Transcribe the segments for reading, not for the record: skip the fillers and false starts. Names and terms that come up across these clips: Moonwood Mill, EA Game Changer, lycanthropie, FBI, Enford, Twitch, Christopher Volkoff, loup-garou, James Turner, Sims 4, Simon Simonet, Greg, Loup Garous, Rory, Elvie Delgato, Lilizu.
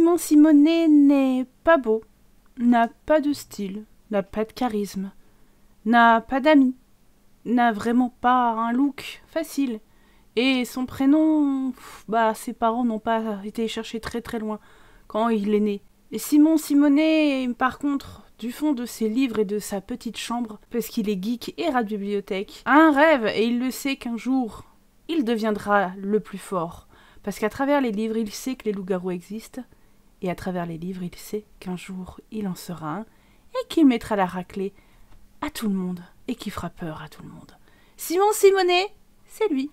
Simon Simonet n'est pas beau, n'a pas de style, n'a pas de charisme, n'a pas d'amis, n'a vraiment pas un look facile, et son prénom, ses parents n'ont pas été chercher très très loin quand il est né. Et Simon Simonet, par contre, du fond de ses livres et de sa petite chambre, parce qu'il est geek et rat de bibliothèque, a un rêve, et il le sait qu'un jour, il deviendra le plus fort. Parce qu'à travers les livres, il sait que les loups-garous existent, et à travers les livres, il sait qu'un jour, il en sera un, et qu'il mettra la raclée à tout le monde, et qu'il fera peur à tout le monde. Simon Simonet, c'est lui.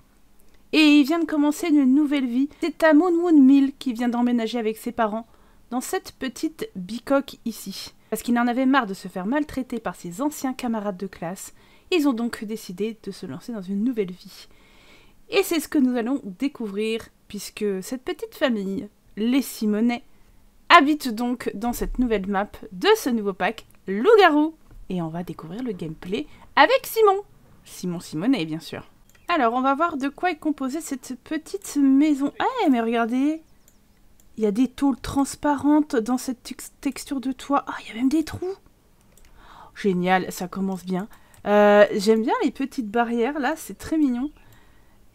Et il vient de commencer une nouvelle vie. C'est à Moonwood Mill qui vient d'emménager avec ses parents, dans cette petite bicoque ici. Parce qu'il en avait marre de se faire maltraiter par ses anciens camarades de classe, ils ont donc décidé de se lancer dans une nouvelle vie. Et c'est ce que nous allons découvrir, puisque cette petite famille, les Simonet, habite donc dans cette nouvelle map de ce nouveau pack Loup-garou. Et on va découvrir le gameplay avec Simon. Simon Simonet, bien sûr. Alors, on va voir de quoi est composée cette petite maison. Ah, mais regardez, il y a des tôles transparentes dans cette texture de toit. Ah, il y a même des trous. Génial, ça commence bien. J'aime bien les petites barrières, là, c'est très mignon.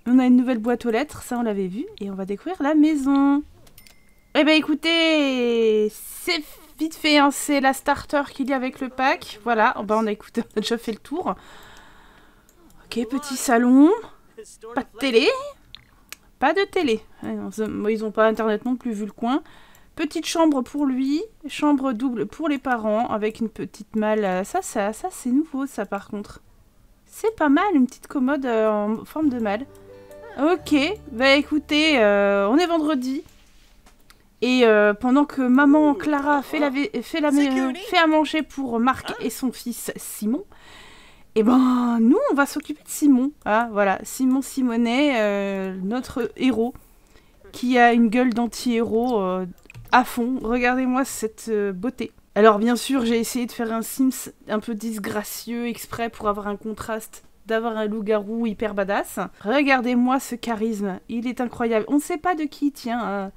On a une nouvelle boîte aux lettres, ça on l'avait vu, et on va découvrir la maison. Eh ben écoutez, c'est vite fait, hein, c'est la starter qu'il y a avec le pack. Voilà, oh ben, on a déjà fait le tour. Ok, petit salon, pas de télé, pas de télé. Ils n'ont pas internet non plus vu le coin. Petite chambre pour lui, chambre double pour les parents, avec une petite malle. Ça c'est nouveau ça par contre. C'est pas mal, une petite commode en forme de malle. Ok, bah écoutez, on est vendredi. Et pendant que maman Clara fait à manger pour Marc et son fils Simon, eh ben nous on va s'occuper de Simon. Ah voilà, Simon Simonet, notre héros, qui a une gueule d'anti-héros à fond. Regardez-moi cette beauté. Alors bien sûr, j'ai essayé de faire un Sims un peu disgracieux exprès pour avoir un contraste. D'avoir un loup-garou hyper badass. Regardez-moi ce charisme, il est incroyable. On ne sait pas de qui il tient,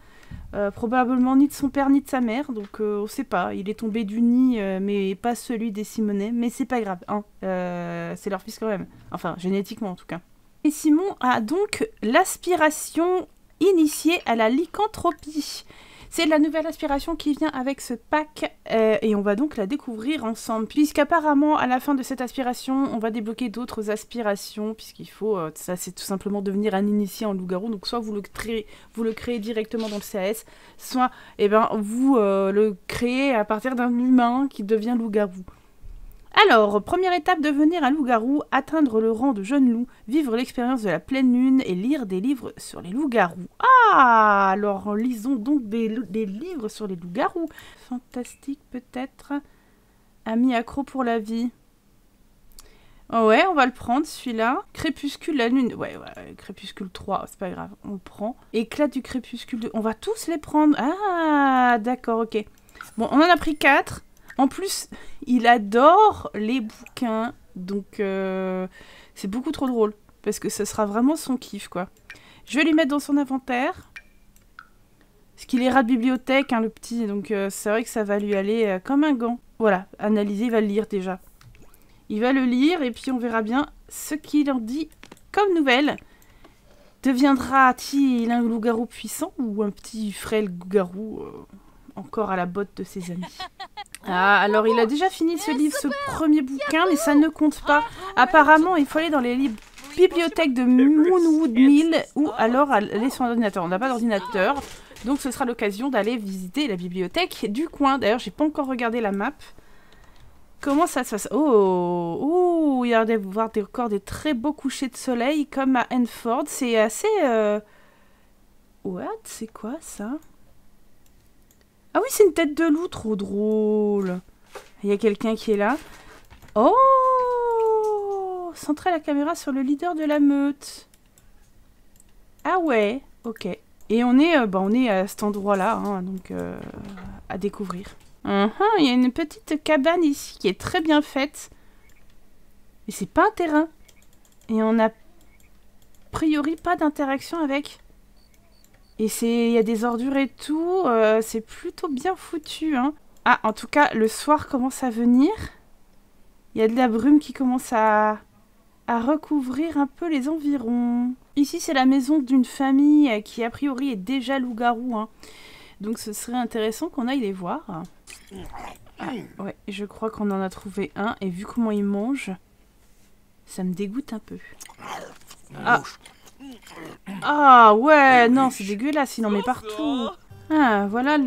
probablement ni de son père ni de sa mère, donc on ne sait pas. Il est tombé du nid, mais pas celui des Simonet, mais c'est pas grave, hein. C'est leur fils quand même, enfin génétiquement en tout cas. Et Simon a donc l'aspiration initiée à la lycanthropie. C'est la nouvelle aspiration qui vient avec ce pack et on va donc la découvrir ensemble. Puisqu'apparemment, à la fin de cette aspiration, on va débloquer d'autres aspirations, puisqu'il faut, ça c'est tout simplement devenir un initié en loup-garou. Donc soit vous le créez directement dans le CAS, soit vous le créez à partir d'un humain qui devient loup-garou. Alors, première étape, devenir un loup-garou, atteindre le rang de jeune loup, vivre l'expérience de la pleine lune et lire des livres sur les loups-garous. Ah, alors lisons donc des livres sur les loups-garous. Fantastique peut-être. Ami accro pour la vie. Oh ouais, on va le prendre celui-là. Crépuscule, la lune. Ouais, crépuscule 3, c'est pas grave, on le prend. Éclat du crépuscule 2, on va tous les prendre. Ah, d'accord, ok. Bon, on en a pris 4. En plus, il adore les bouquins, donc c'est beaucoup trop drôle, parce que ce sera vraiment son kiff, quoi. Je vais lui mettre dans son inventaire, parce qu'il est rat de bibliothèque, hein, le petit, donc c'est vrai que ça va lui aller comme un gant. Voilà, analyser, il va le lire déjà. Il va le lire, et puis on verra bien ce qu'il en dit comme nouvelle. Deviendra-t-il un loup-garou puissant, ou un petit frêle loup-garou encore à la botte de ses amis? Ah, alors il a déjà fini ce livre, ce premier bouquin, mais ça ne compte pas. Apparemment, il faut aller dans les bibliothèques de Moonwood Mill ou alors aller sur un ordinateur. On n'a pas d'ordinateur, donc ce sera l'occasion d'aller visiter la bibliothèque du coin. D'ailleurs, j'ai pas encore regardé la map. Comment ça se passe? Oh, il y a encore des très beaux couchers de soleil comme à Enford. C'est assez... What? C'est quoi ça? Ah oui, c'est une tête de loup, trop drôle. Il y a quelqu'un qui est là. Oh! Centrer la caméra sur le leader de la meute. Ah ouais, ok. Et on est à cet endroit-là, hein, donc à découvrir. Il y a une petite cabane ici qui est très bien faite. Mais c'est pas un terrain. Et on n'a a priori pas d'interaction avec... Et il y a des ordures et tout. C'est plutôt bien foutu, hein. Ah, en tout cas, le soir commence à venir. Il y a de la brume qui commence à recouvrir un peu les environs. Ici, c'est la maison d'une famille qui, a priori, est déjà loup-garou, hein. Donc, ce serait intéressant qu'on aille les voir. Ah, ouais, je crois qu'on en a trouvé un. Et vu comment il mange, ça me dégoûte un peu. Ah, ah ouais, non, c'est dégueulasse, il en met partout. Ah, voilà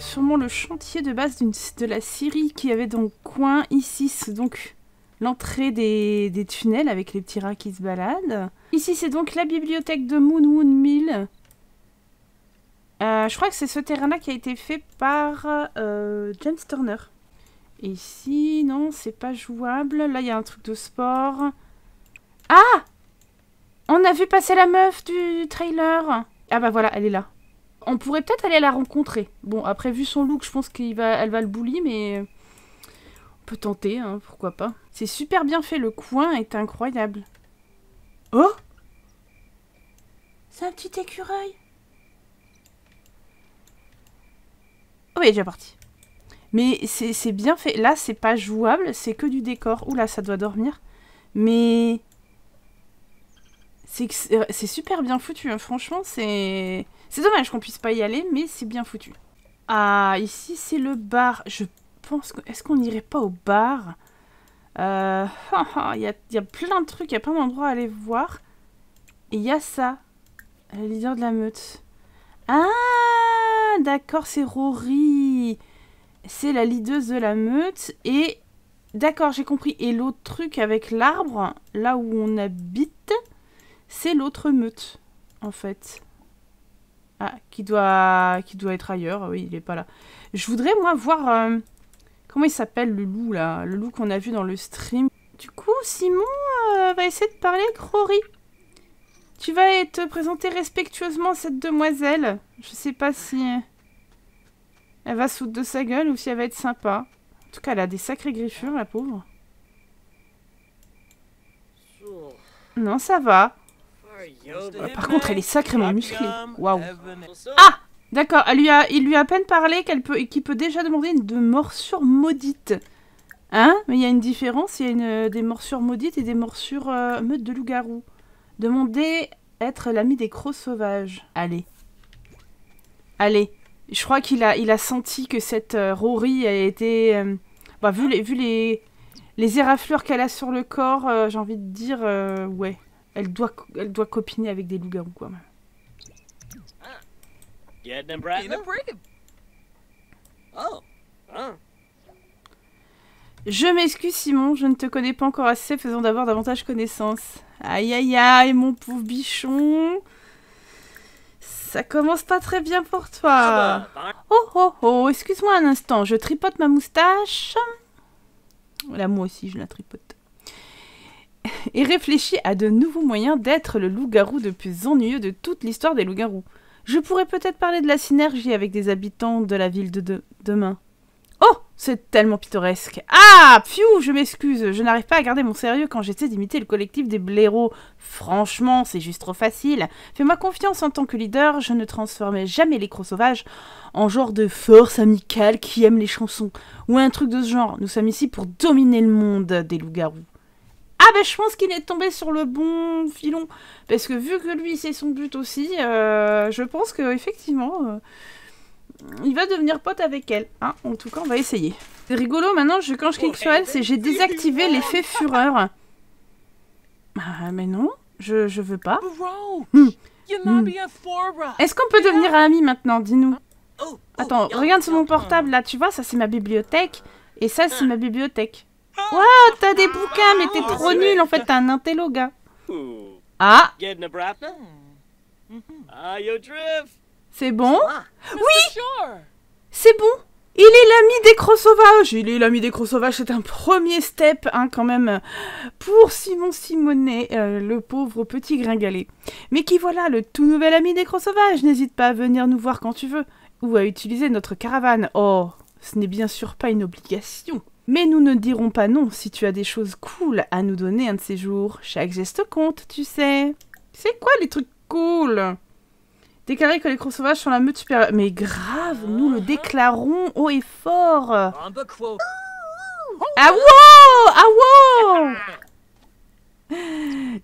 sûrement le chantier de base de la scierie qu'il y avait dans le coin. Ici, c'est donc l'entrée des tunnels avec les petits rats qui se baladent. Ici, c'est donc la bibliothèque de Moonwood Mill. Je crois que c'est ce terrain-là qui a été fait par James Turner. Et ici, non, c'est pas jouable. Là, il y a un truc de sport. Ah! On a vu passer la meuf du trailer. Ah bah voilà, elle est là. On pourrait peut-être aller la rencontrer. Bon, après, vu son look, je pense qu'elle va le bully, mais... on peut tenter, hein, pourquoi pas. C'est super bien fait, le coin est incroyable. Oh! C'est un petit écureuil. Oh, il est déjà parti. Mais c'est bien fait. Là, c'est pas jouable, c'est que du décor. Oula, ça doit dormir. Mais... c'est super bien foutu, hein. Franchement, c'est... c'est dommage qu'on puisse pas y aller, mais c'est bien foutu. Ah, ici, c'est le bar. Je pense que... est-ce qu'on n'irait pas au bar? Il y a plein de trucs, il y a plein d'endroits à aller voir. Et il y a ça. Le leader de la meute. Ah, d'accord, c'est Rory. C'est la leaduse de la meute. Et... d'accord, j'ai compris. Et l'autre truc avec l'arbre, là où on habite... c'est l'autre meute, en fait. Ah, qui doit être ailleurs. Oui, il est pas là. Je voudrais, moi, voir... comment il s'appelle, le loup, là? Le loup qu'on a vu dans le stream. Du coup, Simon va essayer de parler avec Rory. Tu vas te présenter respectueusement à cette demoiselle. Je sais pas si... elle va se foutre de sa gueule ou si elle va être sympa. En tout cas, elle a des sacrées griffures, la pauvre. Non, ça va. Par contre, elle est sacrément musclée. Waouh. Ah, d'accord. Il lui a à peine parlé qu'il peut déjà demander de morsures maudites. Hein? Mais il y a une différence. Il y a des morsures maudites et des morsures meutes de loup-garou. Demandez être l'ami des crocs sauvages. Allez. Allez. Je crois qu'il a senti que cette Rory a été... bah, vu les éraflures qu'elle a sur le corps, j'ai envie de dire... ouais. Elle doit copiner avec des loups-garous, quoi. Je m'excuse, Simon, je ne te connais pas encore assez, faisant d'avoir davantage connaissance. Aïe, aïe, aïe, mon pauvre bichon. Ça commence pas très bien pour toi. Oh, oh, oh, excuse-moi un instant, je tripote ma moustache. Là, moi aussi, je la tripote. Et réfléchis à de nouveaux moyens d'être le loup-garou le plus ennuyeux de toute l'histoire des loups-garous. Je pourrais peut-être parler de la synergie avec des habitants de la ville de demain. Oh, c'est tellement pittoresque. Ah, pfiou, je m'excuse, je n'arrive pas à garder mon sérieux quand j'essaie d'imiter le collectif des blaireaux. Franchement, c'est juste trop facile. Fais-moi confiance en tant que leader, je ne transformais jamais les crocs sauvages en genre de force amicale qui aime les chansons. Ou un truc de ce genre, nous sommes ici pour dominer le monde des loups-garous. Ah bah je pense qu'il est tombé sur le bon filon, parce que vu que lui c'est son but aussi, je pense qu'effectivement, il va devenir pote avec elle. Hein, en tout cas on va essayer. C'est rigolo maintenant, quand je clique sur elle, c'est j'ai désactivé l'effet fureur. Ah mais non, je veux pas. Est-ce qu'on peut devenir amis maintenant, dis-nous? Attends, regarde sur mon portable là, tu vois, ça c'est ma bibliothèque, et ça c'est ma bibliothèque. Waouh, t'as des bouquins, mais t'es trop nul en fait, t'es un intello, gars. Ah! C'est bon? Oui! C'est bon! Il est l'ami des crocs sauvages! Il est l'ami des crocs sauvages, c'est un premier step, hein, quand même, pour Simon Simonet, le pauvre petit gringalet. Mais qui voilà, le tout nouvel ami des crocs sauvages! N'hésite pas à venir nous voir quand tu veux, ou à utiliser notre caravane. Oh, ce n'est bien sûr pas une obligation. Mais nous ne dirons pas non si tu as des choses cool à nous donner un de ces jours. Chaque geste compte, tu sais. C'est quoi les trucs cool? Déclarer que les crocs sauvages sont la meute supérieure. Mais grave, nous le déclarons haut et fort. Ah wow, ah wow.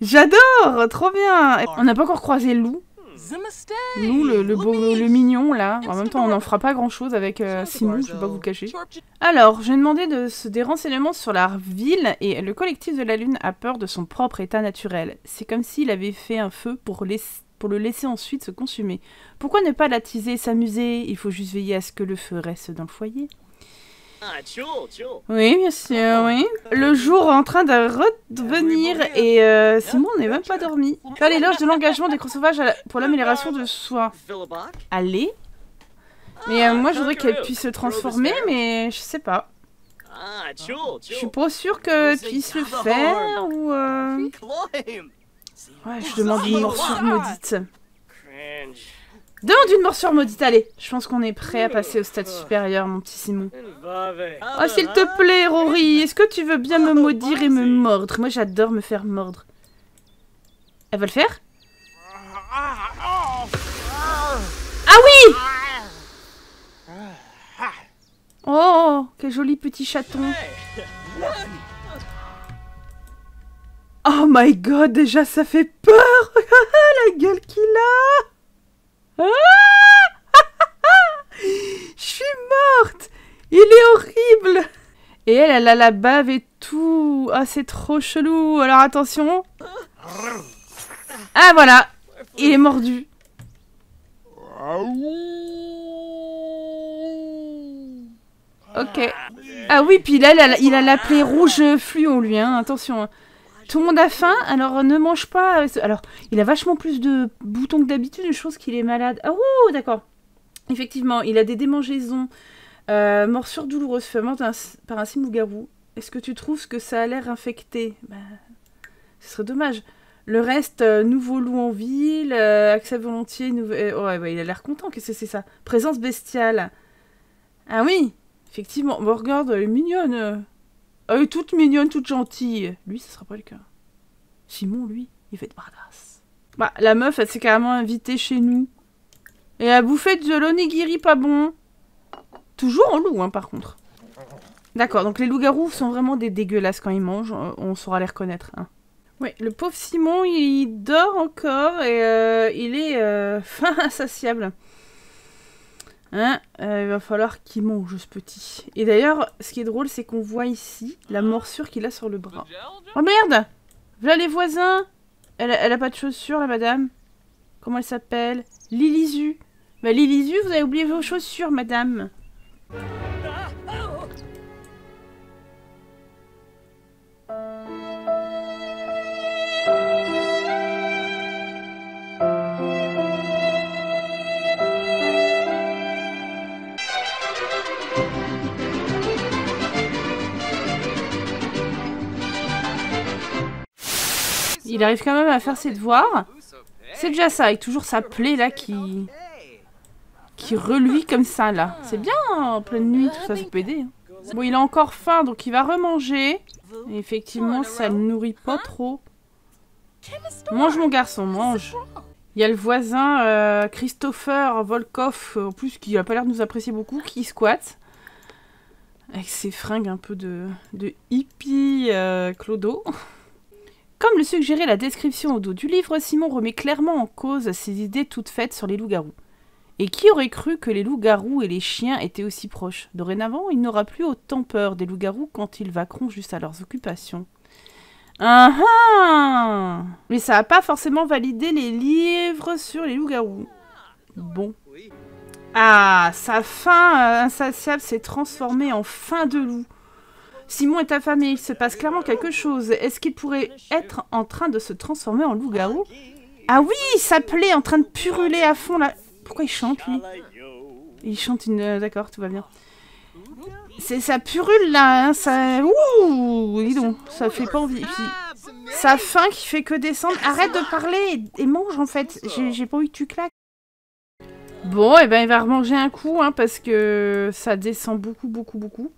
J'adore, trop bien. On n'a pas encore croisé Lou. Lou, le mignon, là. En même temps, on n'en fera pas grand-chose avec Simon, je ne vais pas vous le cacher. Alors, j'ai demandé des renseignements sur la ville et le collectif de la Lune a peur de son propre état naturel. C'est comme s'il avait fait un feu pour le laisser ensuite se consumer. Pourquoi ne pas l'attiser, s'amuser? Il faut juste veiller à ce que le feu reste dans le foyer. Oui, bien sûr, oui. Le jour en train de revenir et Simon n'est même pas dormi. Faire l'éloge de l'engagement des crocs sauvages pour l'amélioration de soi. Allez. Mais moi, je voudrais qu'elle puisse se transformer, mais je sais pas. Je suis pas sûre qu'elle puisse le faire ou... Ouais, je demande une morsure maudite. Demande une morsure maudite, allez. Je pense qu'on est prêt à passer au stade supérieur, mon petit Simon. Oh, s'il te plaît, Rory, est-ce que tu veux bien me maudire et me mordre? Moi, j'adore me faire mordre. Elle va le faire? Ah oui! Oh, quel joli petit chaton. Oh my god, déjà, ça fait peur. La gueule qu'il a. Ah je suis morte. Il est horrible. Et elle, elle a la bave et tout. Ah, c'est trop chelou. Alors, attention. Ah, voilà. Il est mordu. Ok. Ah oui, puis là, il a la plaie rouge fluo, lui. Hein. Attention. Tout le monde a faim, alors ne mange pas. Alors, il a vachement plus de boutons que d'habitude, je pense qu'il est malade. Ah, oh, d'accord. Effectivement, il a des démangeaisons. Morsure douloureuse, fait mort par un simougarou. Est-ce que tu trouves que ça a l'air infecté? Bah, ce serait dommage. Le reste, nouveau loup en ville, accès volontiers. Oh, ouais, ouais, il a l'air content, qu'est-ce que c'est ça? Présence bestiale. Ah oui, effectivement. Bon, regarde, elle est mignonne. Elle est toute mignonne, toute gentille. Lui, ça sera pas le cas. Simon, lui, il va être badass. Bah, la meuf, elle s'est carrément invitée chez nous. Et elle a bouffé de l'onigiri pas bon. Toujours en loup, hein, par contre. D'accord, donc les loups-garous sont vraiment des dégueulasses quand ils mangent. On saura les reconnaître, hein. Ouais, le pauvre Simon, il dort encore et il est faim insatiable. Hein, il va falloir qu'il mange ce petit. Et d'ailleurs, ce qui est drôle, c'est qu'on voit ici la morsure qu'il a sur le bras. Oh merde! Voilà les voisins! Elle a pas de chaussures, la madame. Comment elle s'appelle? Lilizu. Bah Lilizu, vous avez oublié vos chaussures, madame. Il arrive quand même à faire ses devoirs. C'est déjà ça, avec toujours sa plaie là qui reluit comme ça là. C'est bien, hein, en pleine nuit, tout ça, ça peut aider. Hein. Bon, il a encore faim, donc il va remanger. Et effectivement, ça ne nourrit pas trop. Mange mon garçon, mange. Il y a le voisin Christopher Volkoff, en plus qui a pas l'air de nous apprécier beaucoup, qui squatte. Avec ses fringues un peu de hippie clodo. Comme le suggérait la description au dos du livre, Simon remet clairement en cause ses idées toutes faites sur les loups-garous. Et qui aurait cru que les loups-garous et les chiens étaient aussi proches? Dorénavant, il n'aura plus autant peur des loups-garous quand ils vaqueront juste à leurs occupations. Mais ça n'a pas forcément validé les livres sur les loups-garous. Bon. Ah, sa faim insatiable s'est transformée en faim de loup. Simon est affamé, il se passe clairement quelque chose. Est-ce qu'il pourrait être en train de se transformer en loup-garou? Ah oui, sa plaie en train de puruler à fond là. Pourquoi il chante lui? Il chante une... D'accord, tout va bien. C'est sa purule là, hein, ça... Ouh, dis donc, ça fait pas envie. Puis, sa faim qui fait que descendre. Arrête de parler et mange en fait. J'ai pas envie que tu claques. Bon, et ben il va remanger un coup, hein, parce que ça descend beaucoup, beaucoup, beaucoup.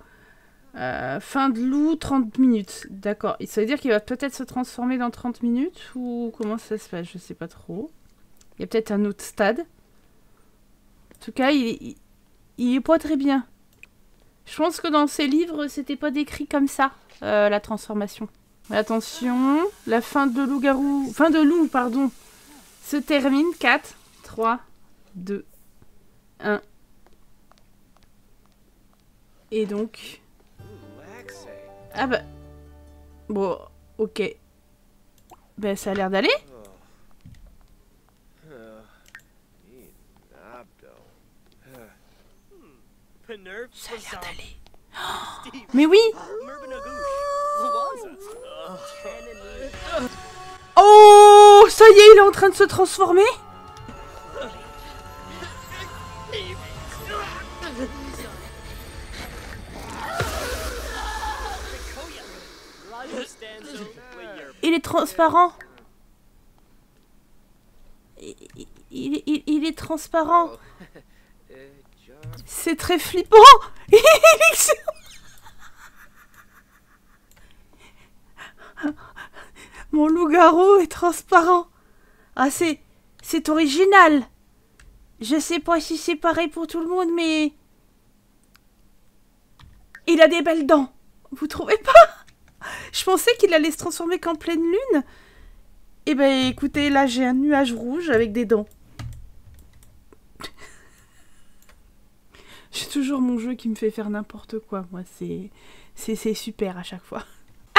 Fin de loup, 30 minutes. D'accord. Ça veut dire qu'il va peut-être se transformer dans 30 minutes ou comment ça se passe? Je sais pas trop. Il y a peut-être un autre stade. En tout cas, il est pas très bien. Je pense que dans ces livres, c'était pas décrit comme ça, la transformation. Attention, la fin de loup-garou... Fin de loup, pardon. Se termine. 4, 3, 2, 1. Et donc... Ah bah... Bon, ok. Ben ça a l'air d'aller. Ça a l'air d'aller. Oh, mais oui. Oh, ça y est, il est en train de se transformer. Il est transparent. Il est transparent. C'est très flippant. Mon loup-garou est transparent. Ah, c'est original. Je sais pas si c'est pareil pour tout le monde, mais... Il a des belles dents. Vous trouvez pas? Je pensais qu'il allait se transformer qu'en pleine lune. Eh ben, écoutez, là, j'ai un nuage rouge avec des dents. J'ai toujours mon jeu qui me fait faire n'importe quoi, moi, c'est super à chaque fois.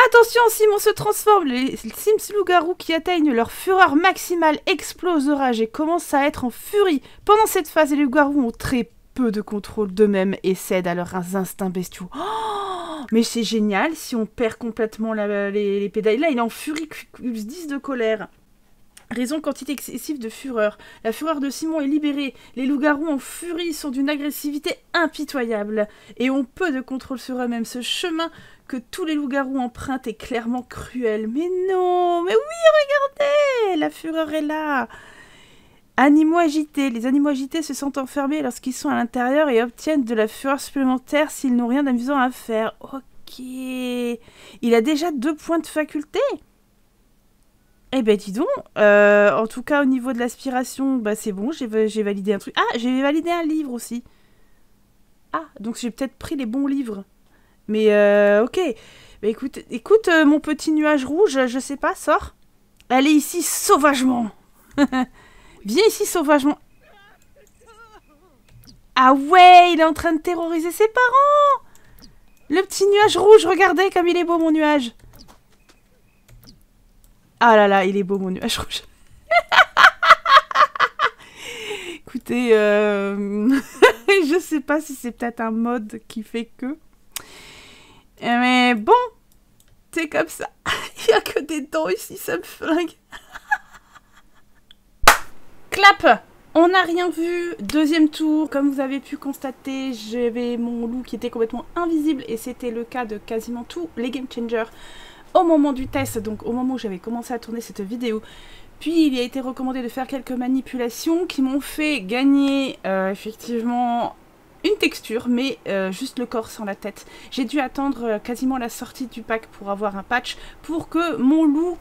Attention, Simon se transforme. Les Sims loups-garous qui atteignent leur fureur maximale explosent de rage et commencent à être en furie. Pendant cette phase, les loups-garous ont très peu de contrôle d'eux-mêmes et cèdent à leurs instincts bestiaux. Oh, mais c'est génial si on perd complètement les pédales. Là, il est en furie, plus 10 de colère. Raison quantité excessive de fureur. La fureur de Simon est libérée. Les loups-garous en furie sont d'une agressivité impitoyable et ont peu de contrôle sur eux-mêmes. Ce chemin que tous les loups-garous empruntent est clairement cruel. Mais non, mais oui, regardez, la fureur est là. Animaux agités. Les animaux agités se sentent enfermés lorsqu'ils sont à l'intérieur et obtiennent de la fureur supplémentaire s'ils n'ont rien d'amusant à faire. Ok. Il a déjà 2 points de faculté. Eh ben dis donc, en tout cas au niveau de l'aspiration, bah c'est bon, j'ai validé un truc. Ah, j'ai validé un livre aussi. Ah, donc j'ai peut-être pris les bons livres. Mais ok, bah, écoute, mon petit nuage rouge, je sais pas, sors. Allez ici sauvagement. Viens ici sauvagement. Ah ouais, il est en train de terroriser ses parents. Le petit nuage rouge, regardez comme il est beau mon nuage. Ah là là, il est beau mon nuage rouge. Écoutez, je sais pas si c'est peut-être un mode qui fait que... Mais bon, c'est comme ça. Il n'y a que des dents ici, ça me flingue. Clap! On n'a rien vu. Deuxième tour, comme vous avez pu constater, j'avais mon loup qui était complètement invisible. Et c'était le cas de quasiment tous les Game Changers. Au moment du test, donc au moment où j'avais commencé à tourner cette vidéo, puis il a été recommandé de faire quelques manipulations qui m'ont fait gagner effectivement une texture, mais juste le corps sans la tête. J'ai dû attendre quasiment la sortie du pack pour avoir un patch pour que mon loup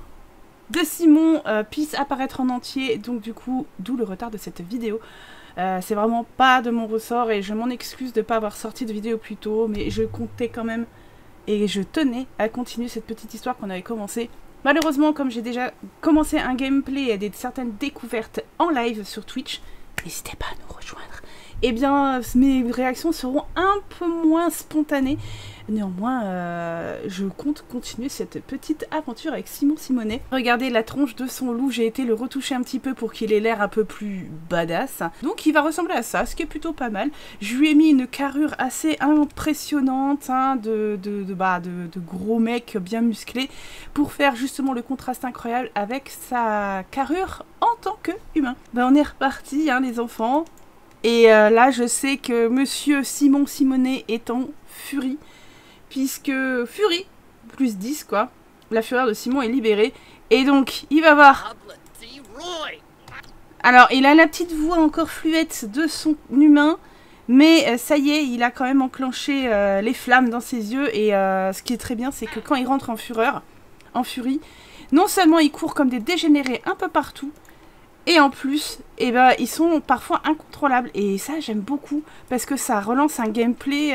de Simon puisse apparaître en entier, donc du coup, d'où le retard de cette vidéo. C'est vraiment pas de mon ressort et je m'en excuse de ne pas avoir sorti de vidéo plus tôt, mais je comptais quand même... Et je tenais à continuer cette petite histoire qu'on avait commencée. Malheureusement, comme j'ai déjà commencé un gameplay et certaines découvertes en live sur Twitch, n'hésitez pas à nous rejoindre. Eh bien, mes réactions seront un peu moins spontanées. Néanmoins, je compte continuer cette petite aventure avec Simon Simonet. Regardez la tronche de son loup, j'ai été le retoucher un petit peu pour qu'il ait l'air un peu plus badass. Donc il va ressembler à ça, ce qui est plutôt pas mal. Je lui ai mis une carrure assez impressionnante hein, de gros mec bien musclé pour faire justement le contraste incroyable avec sa carrure en tant qu'humain. Ben, on est reparti hein, les enfants. Et là je sais que monsieur Simon Simonet est en furie. Puisque furie, plus 10 quoi, la fureur de Simon est libérée. Et donc, il va voir. Alors, il a la petite voix encore fluette de son humain. Mais ça y est, il a quand même enclenché les flammes dans ses yeux. Et ce qui est très bien, c'est que quand il rentre en furie, non seulement il court comme des dégénérés un peu partout. Et en plus, eh ben, ils sont parfois incontrôlables. Et ça, j'aime beaucoup. Parce que ça relance un gameplay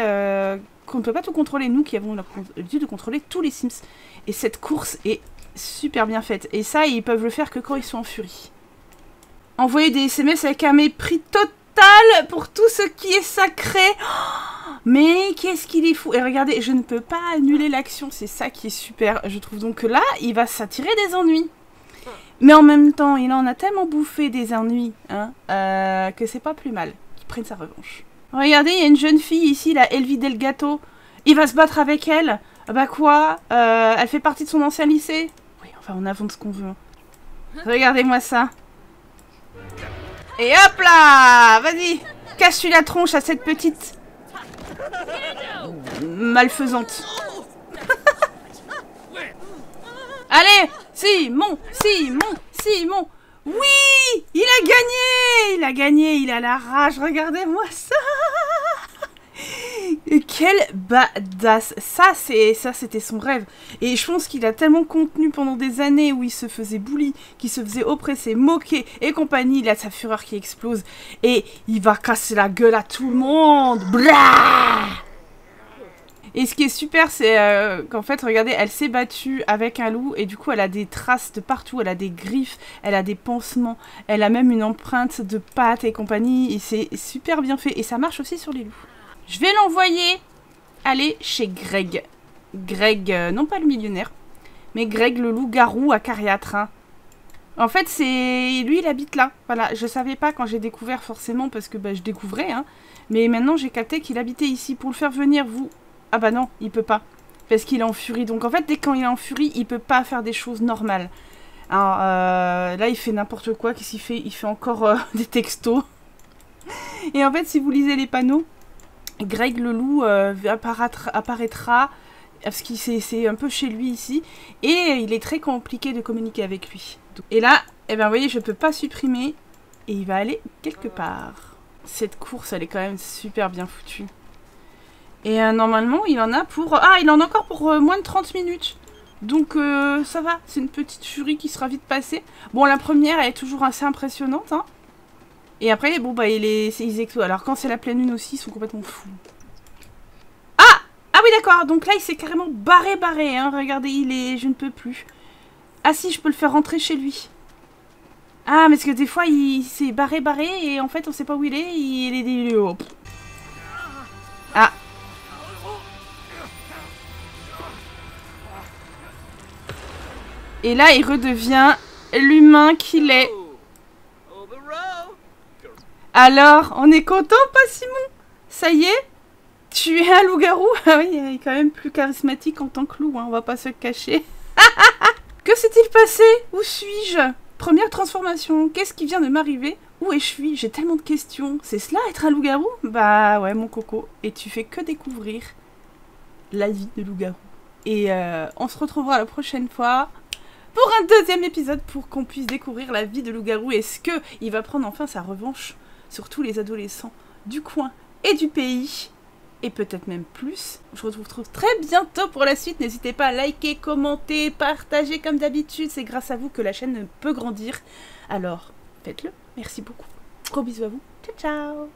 qu'on ne peut pas tout contrôler. Nous qui avons l'habitude de contrôler tous les Sims. Et cette course est super bien faite. Et ça, ils peuvent le faire que quand ils sont en furie. Envoyer des SMS avec un mépris total pour tout ce qui est sacré. Mais qu'est-ce qu'il est fou. Et regardez, je ne peux pas annuler l'action. C'est ça qui est super. Je trouve donc que là, il va s'attirer des ennuis. Mais en même temps, il en a tellement bouffé des ennuis, hein, que c'est pas plus mal qu'il prenne sa revanche. Regardez, il y a une jeune fille ici, la Elvie Delgato. Il va se battre avec elle. Bah quoi, elle fait partie de son ancien lycée. Oui, enfin, on avance ce qu'on veut. Regardez-moi ça. Et hop là. Vas-y, casse-lui la tronche à cette petite malfaisante. Allez, Simon, Simon, Simon. Oui, il a gagné. Il a gagné, il a la rage. Regardez-moi ça. Quel badass. Ça, c'était son rêve. Et je pense qu'il a tellement contenu pendant des années où il se faisait bully, qu'il se faisait oppresser, moquer et compagnie. Il a sa fureur qui explose. Et il va casser la gueule à tout le monde. Blah. Et ce qui est super, c'est qu'en fait, regardez, elle s'est battue avec un loup et du coup, elle a des traces de partout. Elle a des griffes, elle a des pansements, elle a même une empreinte de pattes et compagnie. Et c'est super bien fait. Et ça marche aussi sur les loups. Je vais l'envoyer aller chez Greg. Greg, non pas le millionnaire, mais Greg, le loup-garou à Cariatre. Hein. En fait, c'est lui, il habite là. Voilà, je savais pas quand j'ai découvert forcément parce que bah, je découvrais. Hein. Mais maintenant, j'ai capté qu'il habitait ici pour le faire venir, vous. Ah bah non, il peut pas, parce qu'il est en furie. Donc en fait, dès quand il est en furie, il peut pas faire des choses normales. Alors là, il fait n'importe quoi. Qu'est-ce qu'il fait? Il fait encore des textos. Et en fait, si vous lisez les panneaux, Greg le loup apparaîtra, parce qu'il c'est un peu chez lui ici, et il est très compliqué de communiquer avec lui. Et là, eh ben, vous voyez, je peux pas supprimer, et il va aller quelque part. Cette course, elle est quand même super bien foutue. Et normalement, il en a pour... Ah, il en a encore pour moins de 30 minutes. Donc, ça va. C'est une petite furie qui sera vite passée. Bon, la première, elle est toujours assez impressionnante. Hein. Et après, bon, bah, ils explosent. Alors, quand c'est la pleine lune aussi, ils sont complètement fous. Ah! Ah oui, d'accord. Donc là, il s'est carrément barré. Hein. Regardez, il est... Je ne peux plus. Ah si, je peux le faire rentrer chez lui. Ah, mais parce que des fois, il s'est barré. Et en fait, on sait pas où il est. Il est... Oh. Ah! Et là, il redevient l'humain qu'il est. Alors, on est content, pas Simon? Ça y est, tu es un loup-garou. Ah oui, il est quand même plus charismatique en tant que loup, hein, on va pas se le cacher. Que s'est-il passé? Où suis-je? Première transformation, qu'est-ce qui vient de m'arriver? Où est-je? J'ai tellement de questions. C'est cela, être un loup-garou? Bah ouais, mon coco. Et tu fais que découvrir la vie de loup-garou. Et on se retrouvera la prochaine fois pour un deuxième épisode, pour qu'on puisse découvrir la vie de loup-garou. Est-ce qu'il va prendre enfin sa revanche sur tous les adolescents du coin et du pays? Et peut-être même plus. Je vous retrouve très bientôt pour la suite. N'hésitez pas à liker, commenter, partager comme d'habitude. C'est grâce à vous que la chaîne peut grandir. Alors, faites-le. Merci beaucoup. Gros bisous à vous. Ciao, ciao.